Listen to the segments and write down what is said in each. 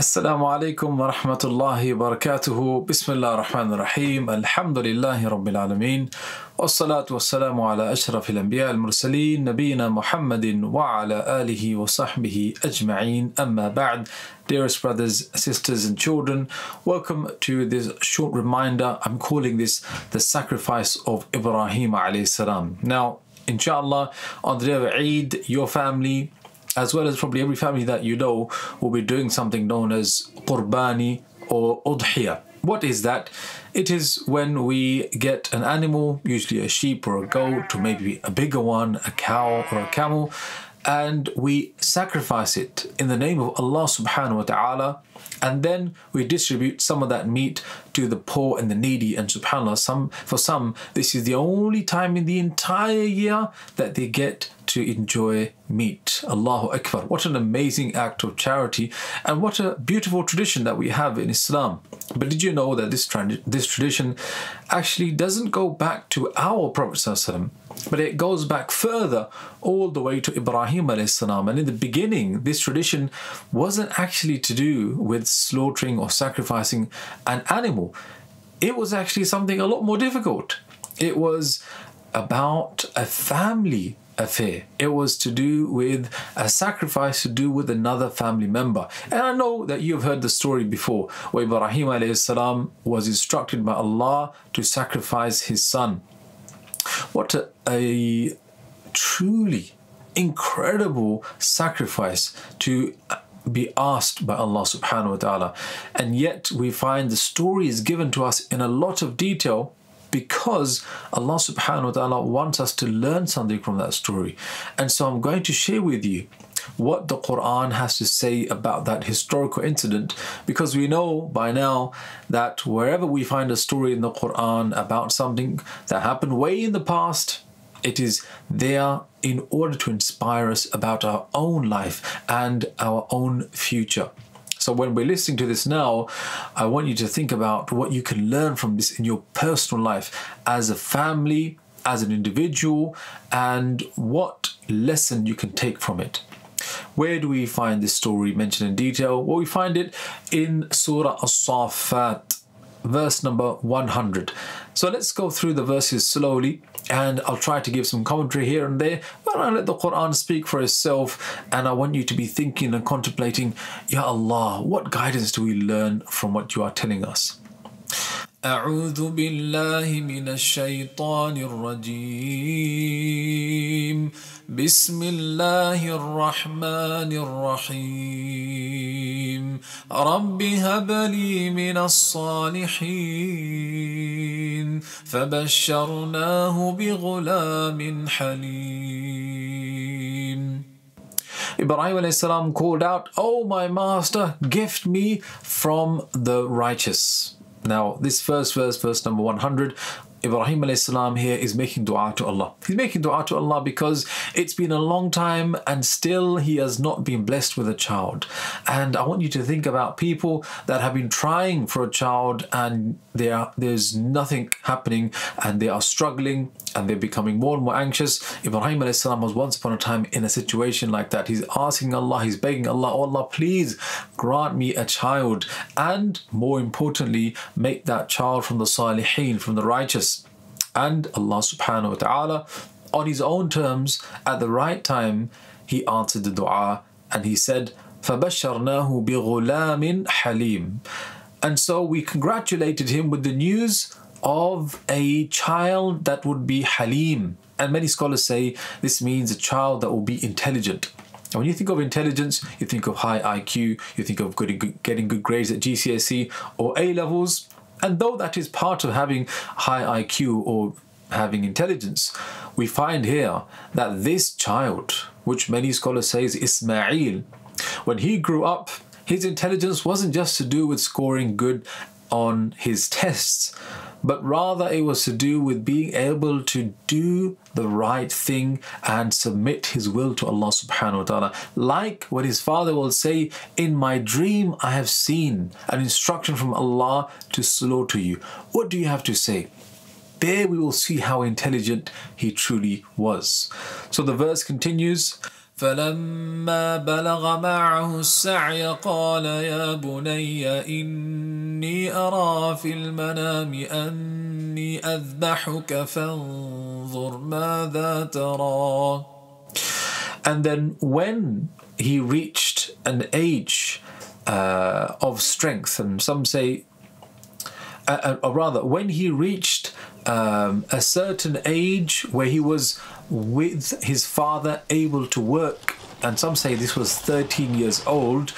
Assalamu alaikum wa rahmatullahi wa barakatuhu. Bismillah ar-Rahman ar-Rahim. Alhamdulillahi rabbil alameen. Wassalatu wassalamu ala ashrafil anbiya al-mursaleen, nabiyina Muhammadin wa ala alihi wa sahbihi ajma'een. Amma ba'd. Dearest brothers, sisters and children, welcome to this short reminder. I'm calling this the sacrifice of Ibrahim alayhi salam. Now, inshallah, on the day of Eid, your family, as well as probably every family that you know, will be doing something known as Qurbani or Udhiyah. What is that? It is when we get an animal, usually a sheep or a goat, or maybe a bigger one, a cow or a camel, and we sacrifice it in the name of Allah subhanahu wa ta'ala, and then we distribute some of that meat to the poor and the needy. And subhanAllah, for some, this is the only time in the entire year that they get to enjoy meat. Allahu Akbar. What an amazing act of charity, and what a beautiful tradition that we have in Islam. But did you know that this tradition actually doesn't go back to our Prophet ﷺ, but it goes back further, all the way to Ibrahim a.s. And in the beginning, this tradition wasn't actually to do with slaughtering or sacrificing an animal. It was actually something a lot more difficult. It was about a family affair. It was to do with a sacrifice to do with another family member. And I know that you've heard the story before, where Ibrahim alayhis salam was instructed by Allah to sacrifice his son. What a truly incredible sacrifice to be asked by Allah subhanahu wa ta'ala. And yet we find the story is given to us in a lot of detail, because Allah subhanahu wa ta'ala wants us to learn something from that story. And so I'm going to share with you what the Quran has to say about that historical incident, because we know by now that wherever we find a story in the Quran about something that happened way in the past, it is there in order to inspire us about our own life and our own future. So when we're listening to this now, I want you to think about what you can learn from this in your personal life, as a family, as an individual, and what lesson you can take from it. Where do we find this story mentioned in detail? Well, we find it in Surah As-Saffat, verse number 100. So let's go through the verses slowly, and I'll try to give some commentary here and there, but I'll let the Quran speak for itself. And I want you to be thinking and contemplating, Ya Allah, what guidance do we learn from what you are telling us? أعوذ بالله من الشيطان الرجيم بسم الله الرحمن الرحيم رب هب لي من الصالحين فبشرناه بغلام حليم. Ibrahim alayhi salam called out, "Oh my master, gift me from the righteous." Now, this first verse, verse number 100, Ibrahim alayhi salam here is making dua to Allah. He's making dua to Allah because it's been a long time and still he has not been blessed with a child. And I want you to think about people that have been trying for a child, and there's nothing happening, and they are struggling, and they're becoming more and more anxious. Ibrahim alayhi salam was once upon a time in a situation like that. He's asking Allah, he's begging Allah, "Oh Allah, please grant me a child, and more importantly, make that child from the saliheen, from the righteous." And Allah subhanahu wa ta'ala, on his own terms, at the right time, he answered the dua, and he said, فَبَشَّرْنَاهُ بِغُلَامٍ حَلِيمٍ. And so we congratulated him with the news of a child that would be halim. And many scholars say this means a child that will be intelligent. And when you think of intelligence, you think of high IQ, you think of getting good grades at GCSE or A-levels. And though that is part of having high IQ or having intelligence, we find here that this child, which many scholars say is Ismail, when he grew up, his intelligence wasn't just to do with scoring good on his tests, but rather it was to do with being able to do the right thing and submit his will to Allah subhanahu wa ta'ala. Like what his father will say, "In my dream I have seen an instruction from Allah to slaughter you. What do you have to say?" There we will see how intelligent he truly was. So the verse continues, فلما بلغ معه السعي قال يا بني إني أرى في المنام أني أذبحك فانظر ماذا ترى. And then when he reached an age of strength, and some say, or rather, when he reached a certain age where he was with his father able to work, and some say this was 13 years old,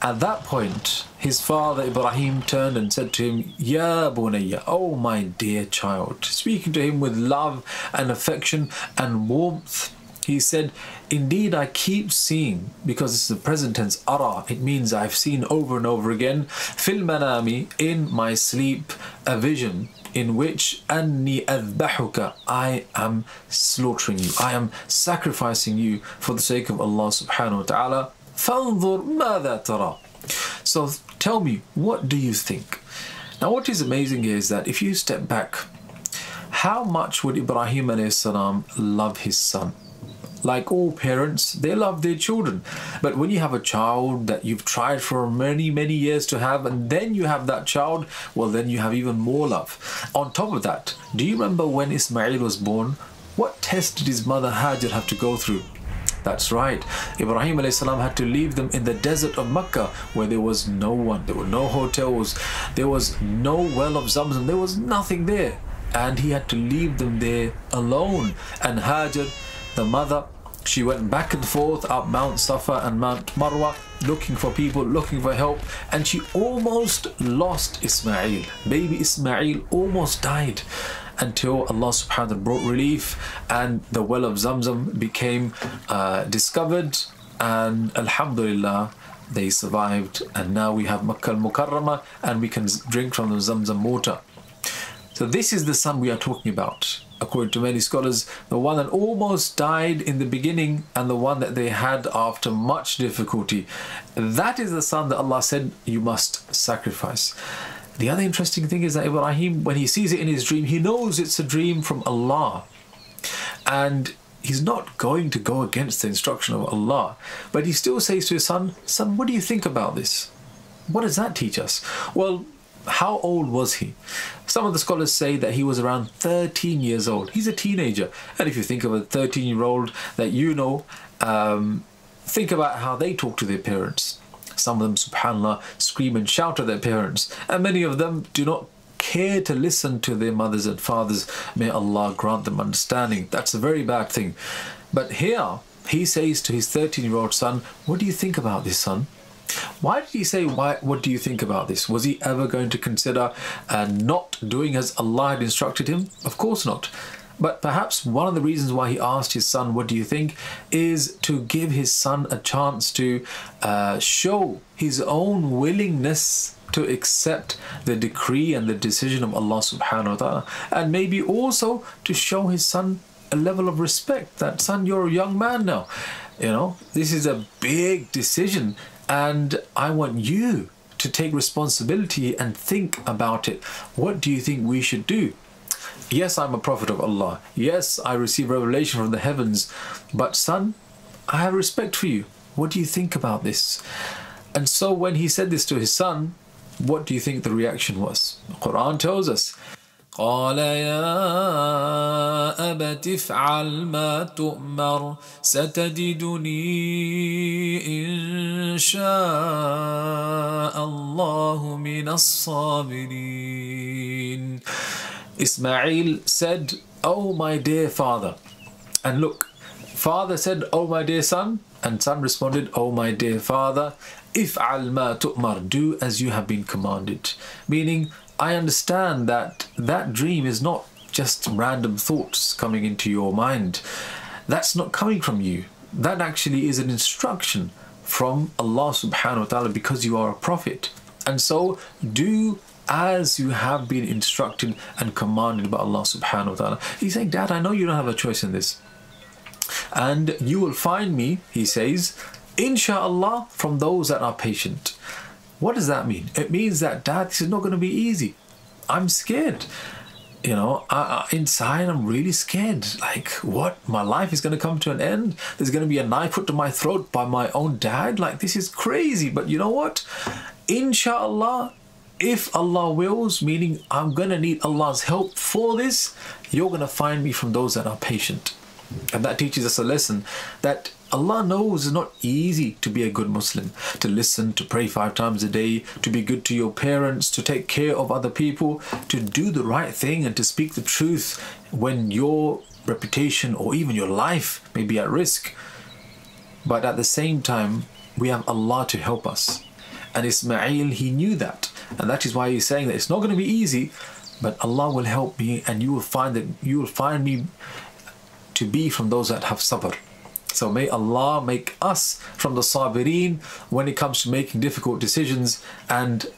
at that point his father Ibrahim turned and said to him, Ya Bunayya, oh my dear child, speaking to him with love and affection and warmth. He said, indeed I keep seeing, because this is the present tense, ara, it means I've seen over and over again, fil manami, in my sleep, a vision in which anni adbahuka, I am slaughtering you, I am sacrificing you for the sake of Allah subhanahu wa ta'ala. Fanzur madha tara. So tell me, what do you think? Now what is amazing here is that if you step back, how much would Ibrahim alayhi salam love his son? Like all parents, they love their children. But when you have a child that you've tried for many, many years to have, and then you have that child, well, then you have even more love. On top of that, do you remember when Ismail was born? What test did his mother Hajar have to go through? That's right. Ibrahim alayhi salam had to leave them in the desert of Makkah, where there was no one. There were no hotels. There was no well of Zamzam. There was nothing there. And he had to leave them there alone. And Hajar, the mother, she went back and forth up Mount Safa and Mount Marwa, looking for people, looking for help, and she almost lost Ismail. Baby Ismail almost died, until Allah subhanahu wa ta'ala brought relief and the well of Zamzam became discovered, and alhamdulillah they survived, and now we have Makkah Al Mukarrama and we can drink from the Zamzam water. So this is the son we are talking about. According to many scholars, the one that almost died in the beginning and the one that they had after much difficulty. That is the son that Allah said, you must sacrifice. The other interesting thing is that Ibrahim, when he sees it in his dream, he knows it's a dream from Allah. And he's not going to go against the instruction of Allah. But he still says to his son, son, what do you think about this? What does that teach us? Well, how old was he? Some of the scholars say that he was around 13 years old. He's a teenager. And if you think of a 13-year-old that you know, think about how they talk to their parents. Some of them, subhanAllah, scream and shout at their parents. And many of them do not care to listen to their mothers and fathers. May Allah grant them understanding. That's a very bad thing. But here, he says to his 13-year-old son, what do you think about this, son? Why did he say, what do you think about this? Was he ever going to consider not doing as Allah had instructed him? Of course not. But perhaps one of the reasons why he asked his son, what do you think, is to give his son a chance to show his own willingness to accept the decree and the decision of Allah subhanahu wa ta'ala. And maybe also to show his son a level of respect, that son, you're a young man now. You know, this is a big decision. And I want you to take responsibility and think about it. What do you think we should do? Yes, I'm a prophet of Allah. Yes, I receive revelation from the heavens. But son, I have respect for you. What do you think about this? And so when he said this to his son, what do you think the reaction was? The Quran tells us, قال يا أبت افعل ما تؤمر ستجدني إن شاء الله من الصابرين. Ismail said, oh my dear father. And look, father said, oh my dear son. And son responded, oh my dear father, if'al ma tu'mar, do as you have been commanded. Meaning, I understand that that dream is not just random thoughts coming into your mind. That's not coming from you. That actually is an instruction from Allah subhanahu wa ta'ala, because you are a prophet. And so do as you have been instructed and commanded by Allah subhanahu wa ta'ala. He's saying, Dad, I know you don't have a choice in this. And you will find me, he says, inshallah, from those that are patient. What does that mean? It means that, Dad, this is not going to be easy. I'm scared. you know, inside I'm really scared. Like, what? My life is going to come to an end? There's going to be a knife put to my throat by my own dad? Like, this is crazy. But you know what? Inshallah, if Allah wills, meaning I'm going to need Allah's help for this, you're going to find me from those that are patient. And that teaches us a lesson that Allah knows it's not easy to be a good Muslim, to listen, to pray 5 times a day, to be good to your parents, to take care of other people, to do the right thing and to speak the truth when your reputation or even your life may be at risk. But at the same time, we have Allah to help us. And Ismail, he knew that. And that is why he's saying that it's not going to be easy, but Allah will help me, and you will find that you will find me to be from those that have sabr. So may Allah make us from the sabireen when it comes to making difficult decisions and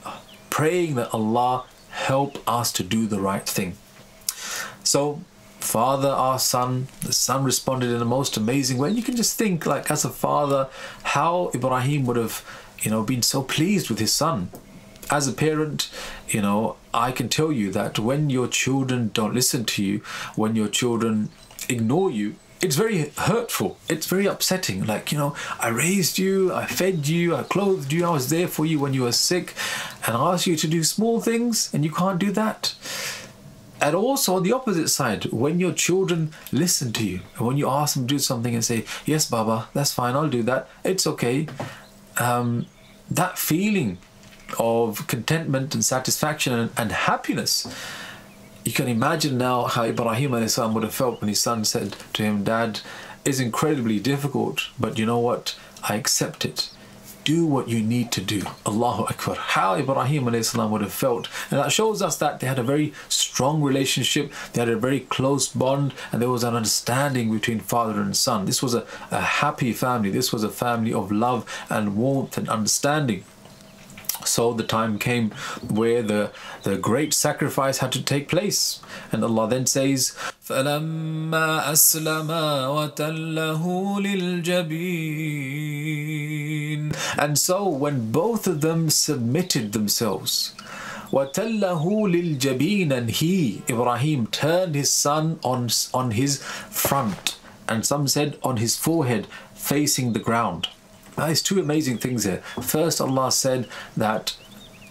praying that Allah help us to do the right thing. So father asked son, the son responded in the most amazing way. And you can just think, like, as a father, how Ibrahim would have, you know, been so pleased with his son. As a parent, you know, I can tell you that when your children don't listen to you, when your children ignore you, it's very hurtful. It's very upsetting. Like, you know, I raised you, I fed you, I clothed you, I was there for you when you were sick, and I asked you to do small things and you can't do that. And also on the opposite side, when your children listen to you and when you ask them to do something and say, yes, Baba, that's fine, I'll do that, it's okay. That feeling of contentment and satisfaction and happiness, you can imagine now how Ibrahim a.s. would have felt when his son said to him, Dad, it's incredibly difficult, but you know what? I accept it. Do what you need to do. Allahu Akbar. How Ibrahim a.s. would have felt. And that shows us that they had a very strong relationship. They had a very close bond, and there was an understanding between father and son. This was a happy family. This was a family of love and warmth and understanding. So the time came where the great sacrifice had to take place. And Allah then says, فَلَمَّا أَسْلَمَا وَتَلَّهُ لِلْجَبِينَ. And so when both of them submitted themselves, وَتَلَّهُ لِلْجَبِينَ, and he, Ibrahim, turned his son on his front, and some said on his forehead, facing the ground. Now, there's two amazing things here. First, Allah said that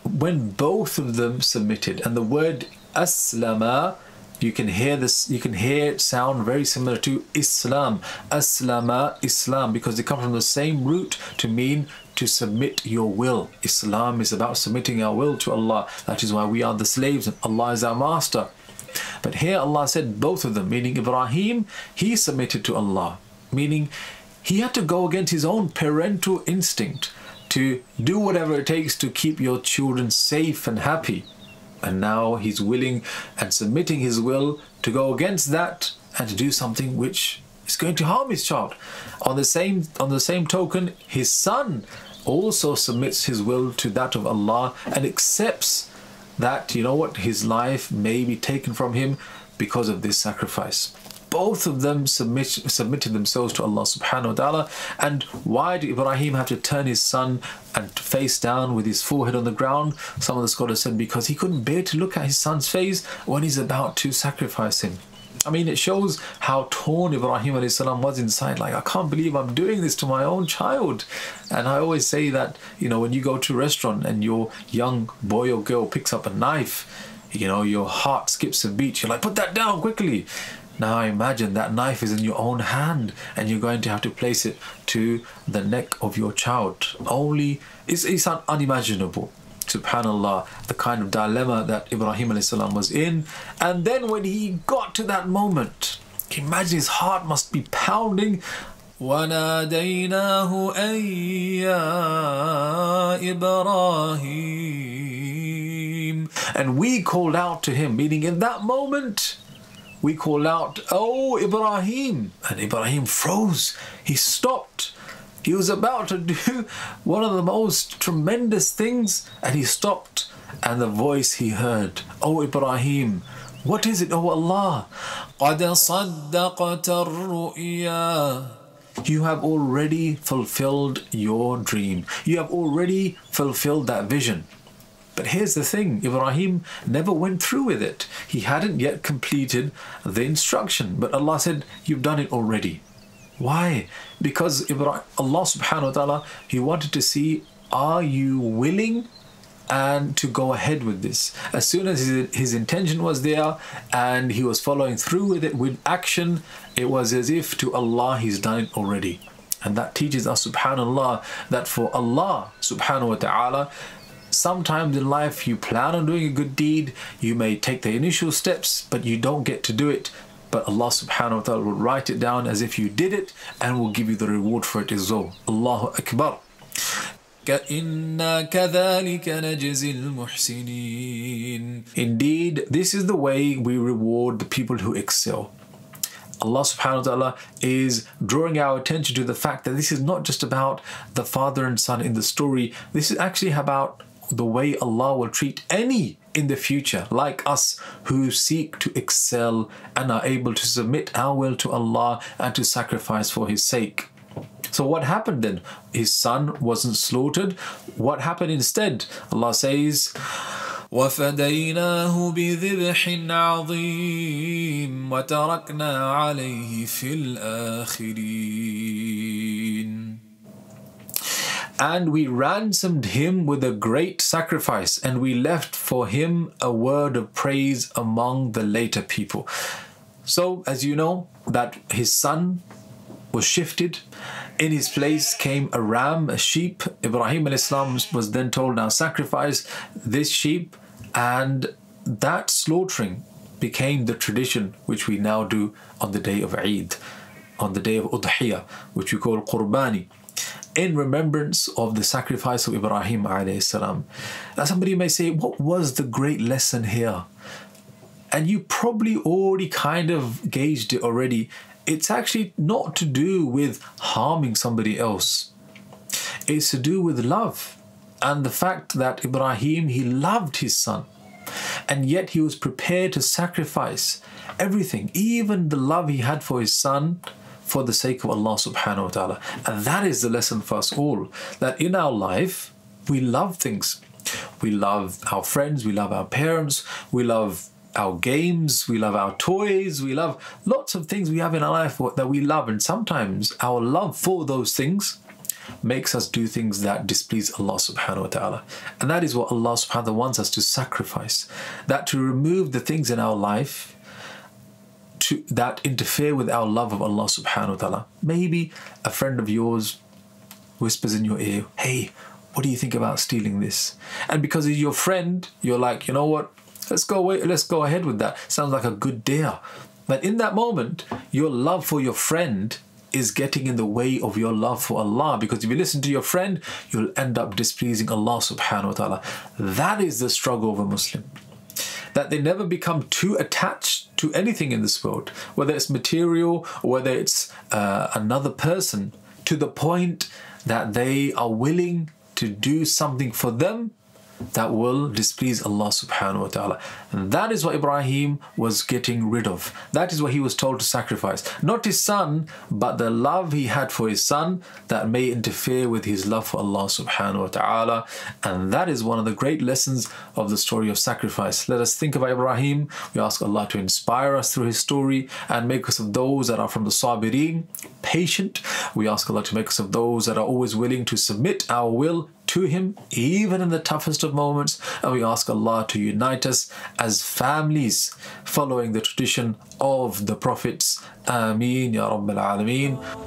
when both of them submitted, and the word aslama, you can hear this, you can hear it sound very similar to Islam. Aslama, Islam, because they come from the same root to mean to submit your will. Islam is about submitting our will to Allah. That is why we are the slaves and Allah is our master. But here Allah said both of them, meaning Ibrahim, he submitted to Allah, meaning he had to go against his own parental instinct to do whatever it takes to keep your children safe and happy. And now he's willing and submitting his will to go against that and to do something which is going to harm his child. On the same token, his son also submits his will to that of Allah and accepts that, you know what, his life may be taken from him because of this sacrifice. Both of them submitted themselves to Allah subhanahu wa ta'ala. And why did Ibrahim have to turn his son and face down with his forehead on the ground? Some of the scholars said because he couldn't bear to look at his son's face when he's about to sacrifice him. I mean, it shows how torn Ibrahim a.s. was inside. Like, I can't believe I'm doing this to my own child. And I always say that, you know, when you go to a restaurant and your young boy or girl picks up a knife, you know, your heart skips a beat. You're like, put that down quickly. Now imagine that knife is in your own hand and you're going to have to place it to the neck of your child. Only, it's unimaginable. Subhanallah, the kind of dilemma that Ibrahim a.s. was in. And then when he got to that moment, imagine his heart must be pounding. وَنَادَيْنَاهُ أَن يَا إِبْرَاهِيمُ. And we called out to him, meaning in that moment, we call out, oh, Ibrahim. And Ibrahim froze. He stopped. He was about to do one of the most tremendous things, and he stopped. And the voice he heard, oh, Ibrahim, what is it, oh Allah? قَدْ صَدَّقْتَ الرُّؤْيَا. You have already fulfilled your dream. You have already fulfilled that vision. But here's the thing, Ibrahim never went through with it. He hadn't yet completed the instruction. But Allah said, you've done it already. Why? Because Allah subhanahu wa ta'ala, he wanted to see, are you willing and to go ahead with this? As soon as his intention was there and he was following through with it with action, it was as if to Allah he's done it already. And that teaches us, subhanallah, that for Allah subhanahu wa ta'ala, sometimes in life you plan on doing a good deed, you may take the initial steps, but you don't get to do it. But Allah subhanahu wa ta'ala will write it down as if you did it and will give you the reward for it as well. Allahu Akbar. Indeed, this is the way we reward the people who excel. Allah subhanahu wa ta'ala is drawing our attention to the fact that this is not just about the father and son in the story. This is actually about the way Allah will treat any in the future like us who seek to excel and are able to submit our will to Allah and to sacrifice for His sake. So what happened then? His son wasn't slaughtered. What happened instead? Allah says, وَفَدَيْنَاهُ بِذِبْحٍ عَظِيمٍ وَتَرَكْنَا عَلَيْهِ فِي الْآخِرِينَ. And we ransomed him with a great sacrifice, and we left for him a word of praise among the later people. So, as you know, that his son was shifted. In his place came a ram, a sheep. Ibrahim alayhissalam was then told, now sacrifice this sheep. And that slaughtering became the tradition which we now do on the day of Eid, on the day of Udhiyah, which we call Qurbani, in remembrance of the sacrifice of Ibrahim alayhissalam. Now somebody may say, what was the great lesson here? And you probably already kind of gauged it already. It's actually not to do with harming somebody else. It's to do with love and the fact that Ibrahim, he loved his son, and yet he was prepared to sacrifice everything, even the love he had for his son, for the sake of Allah subhanahu wa ta'ala. And that is the lesson for us all, that in our life, we love things. We love our friends, we love our parents, we love our games, we love our toys, we love lots of things we have in our life that we love, and sometimes our love for those things makes us do things that displease Allah subhanahu wa ta'ala. And that is what Allah subhanahu wa ta'ala wants us to sacrifice, that to remove the things in our life that interfere with our love of Allah subhanahu wa ta'ala. Maybe a friend of yours whispers in your ear, hey, what do you think about stealing this? And because he's your friend, you're like, you know what? Let's go ahead with that. Sounds like a good deal. But in that moment, your love for your friend is getting in the way of your love for Allah. Because if you listen to your friend, you'll end up displeasing Allah subhanahu wa ta'ala. That is the struggle of a Muslim. That they never become too attached to anything in this world, whether it's material or whether it's another person, to the point that they are willing to do something for them that will displease Allah subhanahu wa ta'ala. And that is what Ibrahim was getting rid of. That is what he was told to sacrifice. Not his son, but the love he had for his son that may interfere with his love for Allah subhanahu wa ta'ala. And that is one of the great lessons of the story of sacrifice. Let us think about Ibrahim. We ask Allah to inspire us through his story and make us of those that are from the sabireen, patient. We ask Allah to make us of those that are always willing to submit our will to him, even in the toughest of moments. And we ask Allah to unite us as families following the tradition of the prophets. Ameen ya Rabbil Alameen.